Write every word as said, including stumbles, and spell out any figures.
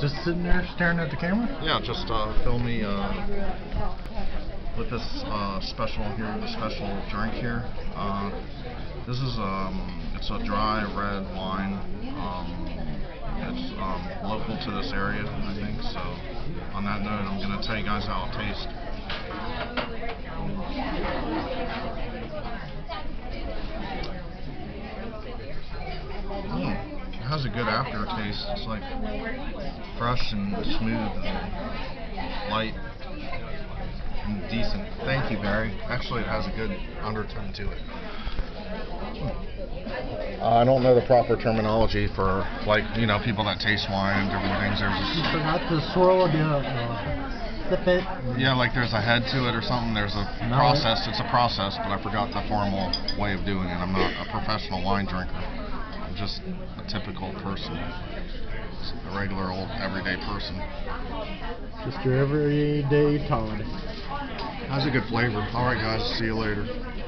Just sitting there staring at the camera? Yeah, just uh, film me uh, with this uh, special here, the special drink here. Uh, this is um, it's a dry red wine. Um, it's um, local to this area, I think. So on that note, I'm gonna tell you guys how it tastes. Mm. It has a good aftertaste. It's like fresh and smooth and light and decent. Thank you, Barry. Actually, it has a good undertone to it. Hmm. Uh, I don't know the proper terminology for, like, you know, people that taste wine and different things. There's just not the swirl of the. Yeah, like there's a head to it or something. There's a process. It's a process, but I forgot the formal way of doing it. I'm not a professional wine drinker. I'm just a typical person, a regular old everyday person. Just your everyday Todd. That's a good flavor. All right, guys. See you later.